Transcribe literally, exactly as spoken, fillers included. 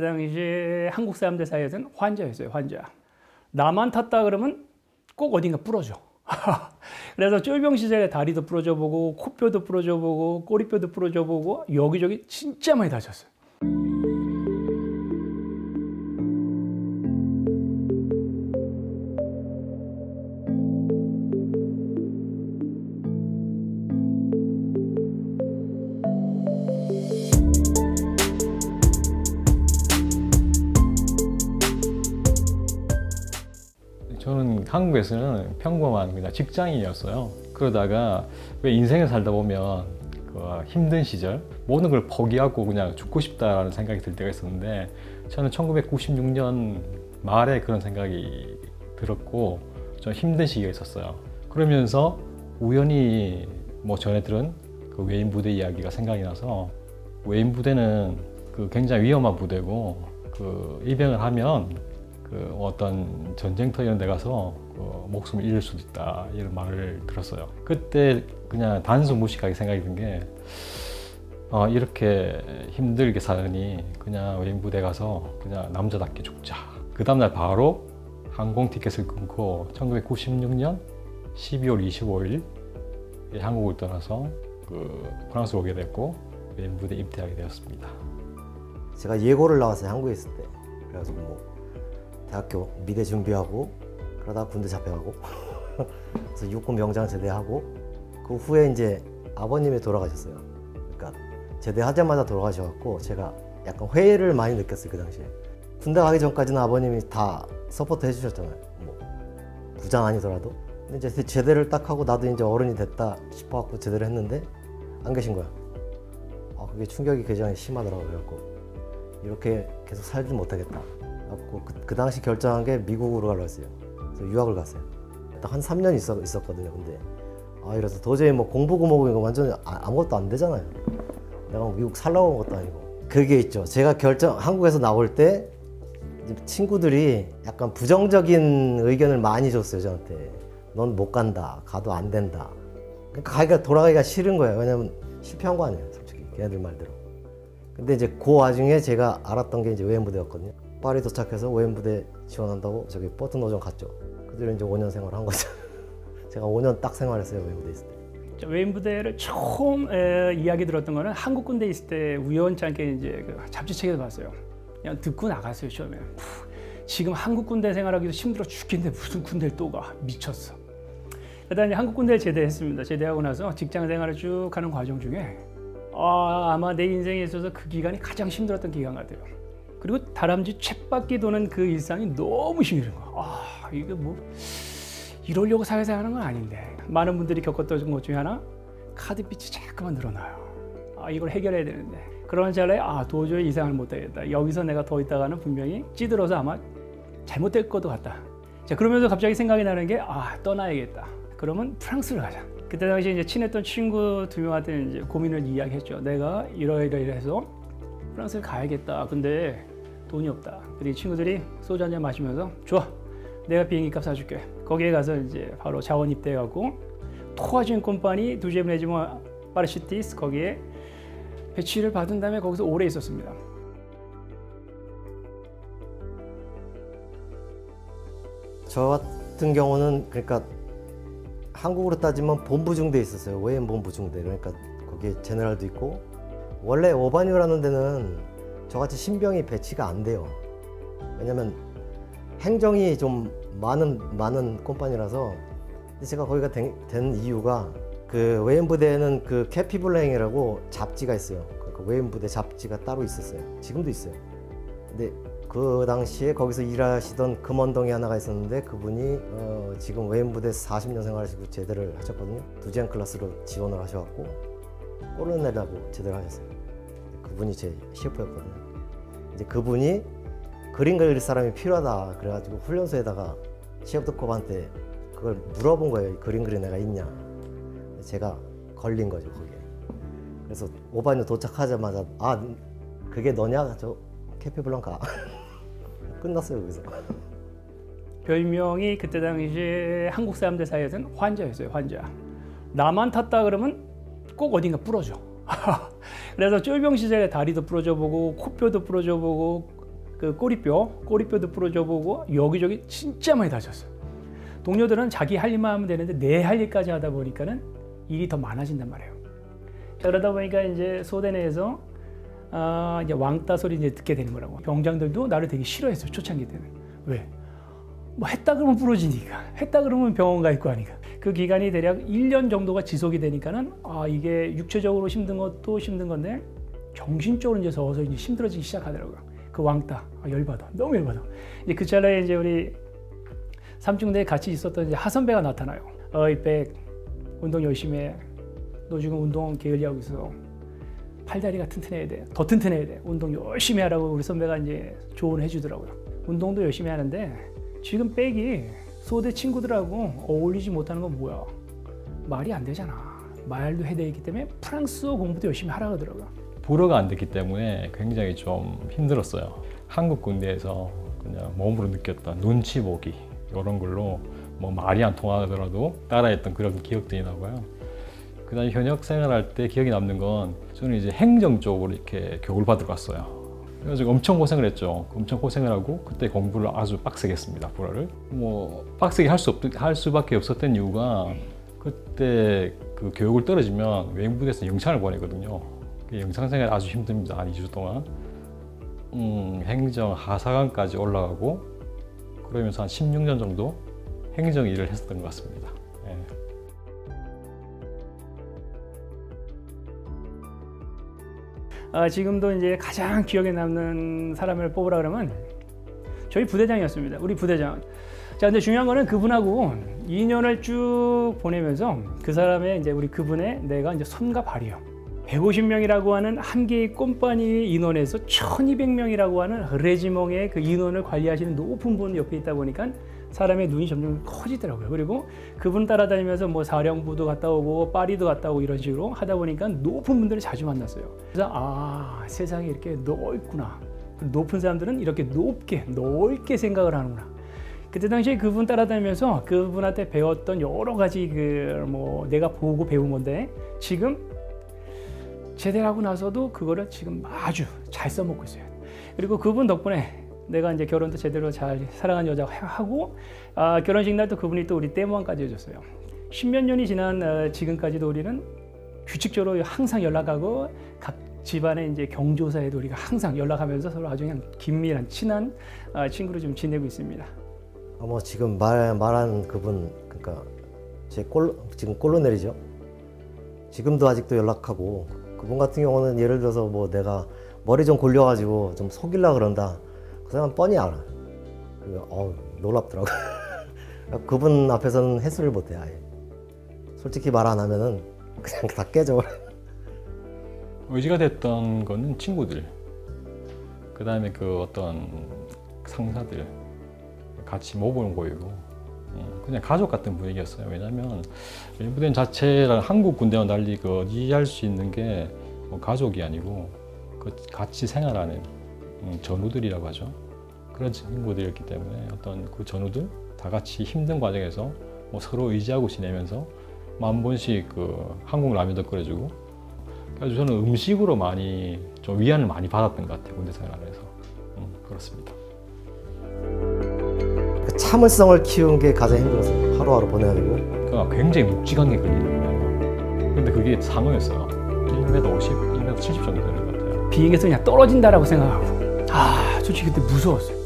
그때 당시에 한국 사람들 사이에서는 환자였어요. 환자. 나만 탔다 그러면 꼭 어딘가 부러져. 그래서 쫄병 시절에 다리도 부러져 보고 코뼈도 부러져 보고 꼬리뼈도 부러져 보고 여기저기 진짜 많이 다쳤어요. 저는 한국에서는 평범한 그냥 직장인이었어요. 그러다가 왜 인생을 살다 보면 그 힘든 시절 모든 걸 포기하고 그냥 죽고 싶다라는 생각이 들 때가 있었는데, 저는 천구백구십육 년 말에 그런 생각이 들었고 좀 힘든 시기가 있었어요. 그러면서 우연히 뭐 전에 들은 그 외인부대 이야기가 생각이 나서, 외인부대는 그 굉장히 위험한 부대고 그 입영을 하면 그 어떤 전쟁터 이런 데 가서 그 목숨을 잃을 수도 있다 이런 말을 들었어요. 그때 그냥 단순무식하게 생각이 든 게, 어, 이렇게 힘들게 사느니 그냥 외인부대 가서 그냥 남자답게 죽자. 그 다음날 바로 항공 티켓을 끊고 천구백구십육 년 십이월 이십오일에 한국을 떠나서 그 프랑스로 오게 됐고 외인부대 입대하게 되었습니다. 제가 예고를 나왔어요, 한국에 있을 때. 그래서 뭐 대학교 미대 준비하고 그러다 군대 잡혀가고 그래서 육군 명장 제대하고 그 후에 이제 아버님이 돌아가셨어요. 그러니까 제대하자마자 돌아가셔갖고 제가 약간 회의를 많이 느꼈어요. 그 당시에 군대 가기 전까지는 아버님이 다 서포트 해주셨잖아요. 뭐 부장 아니더라도. 근데 이제 제대를 딱 하고 나도 이제 어른이 됐다 싶어갖고 제대를 했는데 안 계신 거야. 아, 그게 충격이 굉장히 심하더라고요. 그래갖고 이렇게 계속 살지 못하겠다. 그, 그 당시 결정한 게 미국으로 가려고 했어요. 그래서 유학을 갔어요. 딱 한 삼 년 있었, 있었거든요. 근데 아, 이래서 도저히 뭐 공부 구멍이 완전히 아, 아무것도 안 되잖아요. 내가 미국 살라고 온 것도 아니고. 그게 있죠. 제가 결정, 한국에서 나올 때 친구들이 약간 부정적인 의견을 많이 줬어요, 저한테. 넌 못 간다. 가도 안 된다. 그러니까 가기가, 돌아가기가 싫은 거예요. 왜냐면 실패한 거 아니에요, 솔직히. 걔네들 말대로. 근데 이제 그 와중에 제가 알았던 게 이제 외인부대였거든요. 파리 도착해서 외인부대 지원한다고 저기 버튼노정 갔죠. 그들은 이제 오 년 생활한 거죠. 제가 오 년 딱 생활했어요, 외인부대 있을 때. 외인부대를 처음 에, 이야기 들었던 거는 한국 군대 있을 때 우연찮게 이제 그 잡지책에서 봤어요. 그냥 듣고 나갔어요, 처음에. 푸, 지금 한국 군대 생활하기도 힘들어 죽겠는데 무슨 군대를 또 가. 미쳤어. 그다음에 한국 군대에 제대했습니다. 제대하고 나서 직장 생활을 쭉 하는 과정 중에 아, 아마 내 인생에 있어서 그 기간이 가장 힘들었던 기간 같아요. 그리고 다람쥐 쳇바퀴 도는 그 일상이 너무 힘든 거야. 아, 이게 뭐 이러려고 사회생활 하는 건 아닌데. 많은 분들이 겪었던 것 중에 하나, 카드빚이 자꾸만 늘어나요. 아, 이걸 해결해야 되는데. 그런 찰나에 아, 도저히 이 생활을 못 하겠다. 여기서 내가 더 있다가는 분명히 찌들어서 아마 잘못될 것도 같다. 자, 그러면서 갑자기 생각이 나는 게 아, 떠나야겠다. 그러면 프랑스를 가자. 그때 당시 이제 친했던 친구 두 명한테 이제 고민을 이야기했죠. 내가 이러이러이러해서 프랑스를 가야겠다. 근데 돈이 없다. 그리고 친구들이 소주 한잔 마시면서 좋아, 내가 비행기값 사줄게. 거기에 가서 이제 바로 자원 입대해갖고 토아진 컴파니 두 제블네즈모 파르시티스 거기에 배치를 받은 다음에 거기서 오래 있었습니다. 저 같은 경우는 그러니까 한국으로 따지면 본부중대에 있었어요. 외인 본부중대. 그러니까 거기에 제네랄도 있고, 원래 오바뉴라는 데는 저같이 신병이 배치가 안 돼요. 왜냐면 행정이 좀 많은 많은 콤파니라서. 제가 거기가 된, 된 이유가 그 외인부대에는 그 캐피블랑이라고 잡지가 있어요. 그러니까 외인부대 잡지가 따로 있었어요. 지금도 있어요. 근데 그 당시에 거기서 일하시던 금원동이 하나가 있었는데 그분이 어, 지금 외인부대 사십 년 생활하시고 제대를 하셨거든요. 두젠 클래스로 지원을 하셔갖고 꼴로넬이라고 제대를 하셨어요. 그분이 제 셰프였거든요. 이제 그분이 그림 그릴 사람이 필요하다 그래가지고 훈련소에다가 셰프드컵한테 그걸 물어본 거예요. 그림 그린 애가 있냐. 제가 걸린 거죠, 거기에. 그래서 오바뉴 도착하자마자 아, 그게 너냐? 저 캐피블랑카. 끝났어요, 거기서. 별명이 그때 당시에 한국 사람들 사이에서는 환자였어요, 환자. 나만 탔다 그러면 꼭 어딘가 부러져. 그래서 쫄병 시절에 다리도 부러져 보고 코뼈도 부러져 보고 그 꼬리뼈, 꼬리뼈도 부러져보고 여기저기 진짜 많이 다쳤어요. 동료들은 자기 할 일만 하면 되는데 내 할 일까지 하다 보니까는 일이 더 많아진단 말이에요. 자, 그러다 보니까 이제 소대 내에서 아, 이제 왕따 소리 이제 듣게 되는 거라고. 병장들도 나를 되게 싫어했어요, 초창기 때는. 왜? 뭐 했다 그러면 부러지니까, 했다 그러면 병원 가 있고 하니까. 그 기간이 대략 일 년 정도가 지속이 되니까는 아, 이게 육체적으로 힘든 것도 힘든 건데 정신적으로 이제 서서 이제 힘들어지기 시작하더라고요. 그 왕따, 아, 열받아, 너무 열받아. 이제 그 찰나에 이제 우리 삼중대에 같이 있었던 이제 하선배가 나타나요. 어이 백, 운동 열심히 해. 너 지금 운동 게을리하고 있어. 팔다리가 튼튼해야 돼. 더 튼튼해야 돼. 운동 열심히 하라고 우리 선배가 이제 조언을 해주더라고요. 운동도 열심히 하는데 지금 백이 소대 친구들하고 어울리지 못하는 건 뭐야? 말이 안 되잖아. 말도 해야 되기 때문에 프랑스어 공부도 열심히 하라고 하더라고요. 불어가 안 됐기 때문에 굉장히 좀 힘들었어요. 한국 군대에서 그냥 몸으로 느꼈던 눈치 보기 이런 걸로 뭐 말이 안 통하더라도 따라했던 그런 기억들이 나고요. 그다음에 현역 생활할 때 기억에 남는 건 저는 이제 행정 쪽으로 이렇게 교육을 받으러 갔어요. 그래서 엄청 고생을 했죠. 엄청 고생을 하고 그때 공부를 아주 빡세게 했습니다. 불어를 뭐 빡세게 할 수 없, 할 수밖에 없었던 이유가 그때 그 교육을 떨어지면 외인부대에서 영창을 보내거든요. 영창 생활 아주 힘듭니다. 한 이 주 동안 음, 행정 하사관까지 올라가고 그러면서 한 십육 년 정도 행정 일을 했었던 것 같습니다. 예. 아, 지금도 이제 가장 기억에 남는 사람을 뽑으라 그러면 저희 부대장이었습니다. 우리 부대장. 자, 근데 중요한 거는 그분하고 이 년을 쭉 보내면서 그 사람의 이제 우리 그분의 내가 이제 손과 발이요. 백오십 명이라고 하는 한 개의 꼼파니 인원에서 천이백 명이라고 하는 레지몽의 그 인원을 관리하시는 높은 분 옆에 있다 보니까 사람의 눈이 점점 커지더라고요. 그리고 그분 따라다니면서 뭐 사령부도 갔다 오고 파리도 갔다 오고 이런 식으로 하다 보니까 높은 분들을 자주 만났어요. 그래서 아, 세상이 이렇게 넓구나. 높은 사람들은 이렇게 높게 넓게 생각을 하는구나. 그때 당시에 그분 따라다니면서 그분한테 배웠던 여러 가지 그 뭐 내가 보고 배운 건데 지금 제대하고 나서도 그거를 지금 아주 잘 써먹고 있어요. 그리고 그분 덕분에 내가 이제 결혼도 제대로 잘 사랑한 여자가 하고 아, 결혼식 날도 그분이 또 우리 떼모왕까지 해줬어요. 십몇 년이 지난 어, 지금까지도 우리는 규칙적으로 항상 연락하고 각 집안의 이제 경조사에도 우리가 항상 연락하면서 서로 아주 그냥 긴밀한 친한 어, 친구로 좀 지내고 있습니다. 어, 뭐 지금 말 말한 그분 그러니까 제 꼴 지금 꼴로 내리죠. 지금도 아직도 연락하고 그분 같은 경우는 예를 들어서 뭐 내가 머리 좀 골려가지고 좀 속일라 그런다. 그 사람 뻔히 알아. 어, 놀랍더라고. 그분 앞에서는 해수를 못해 아예. 솔직히 말 안 하면은 그냥 다 깨져. 의지가 됐던 거는 친구들, 그 다음에 그 어떤 상사들 같이 모범을 보이고 그냥 가족 같은 분위기였어요. 왜냐하면 외인부대 자체랑 한국 군대와 달리 그 이해할 수 있는 게 뭐 가족이 아니고 그 같이 생활하는 전우들이라고 하죠. 그런 친구들이었기 때문에 어떤 그 전우들 다 같이 힘든 과정에서 뭐 서로 의지하고 지내면서 만 번씩 그 한국 라면도 끓여주고. 그래서 저는 음식으로 많이 좀 위안을 많이 받았던 것 같아요. 군대 생활 안에서. 음, 그렇습니다. 그 참을성을 키운 게 가장 힘들었어요. 하루하루 보내야 되고. 그러니까 굉장히 묵직한 게 걸리는 거예요. 근데 그게 상어였어요. 일 미터 오십, 일 미터 칠십 정도 되는 것 같아요. 비행에서 그냥 떨어진다라고 생각하고. 아, 솔직히 그때 무서웠어요.